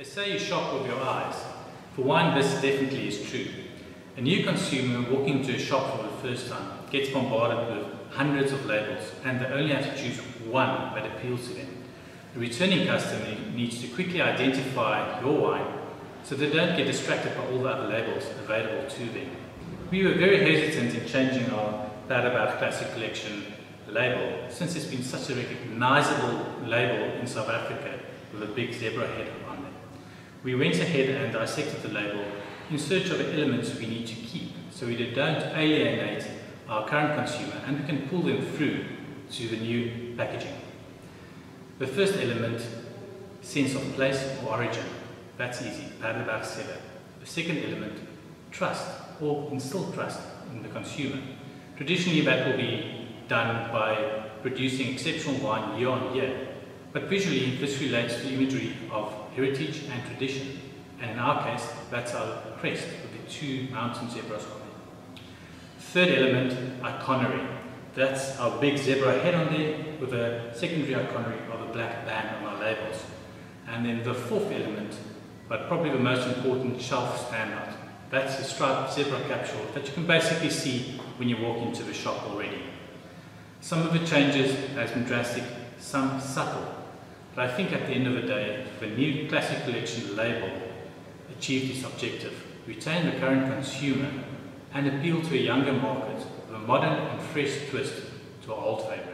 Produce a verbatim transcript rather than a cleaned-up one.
They say you shop with your eyes. For one, this definitely is true. A new consumer walking into a shop for the first time gets bombarded with hundreds of labels, and they only have to choose one that appeals to them. The returning customer needs to quickly identify your wine so they don't get distracted by all the other labels available to them. We were very hesitant in changing our Bad About Classic Collection label, since it's been such a recognizable label in South Africa with a big zebra head on it. We went ahead and dissected the label in search of the elements we need to keep so we don't alienate our current consumer, and we can pull them through to the new packaging. The first element, sense of place or origin. That's easy, Paardeberg seven. The second element, trust, or instill trust in the consumer. Traditionally that will be done by producing exceptional wine year on year, but visually this relates to the imagery of heritage and tradition, and in our case that's our crest with the two mountain zebras on it. Third element, iconography. That's our big zebra head on there with a secondary iconography of a black band on our labels. And then the fourth element, but probably the most important, shelf standout. That's the striped zebra capsule that you can basically see when you walk into the shop already. Some of the changes has been drastic, some subtle, but I think at the end of the day, the new Classic Collection label achieved its objective, retain the current consumer and appeal to a younger market with a modern and fresh twist to our old favourite.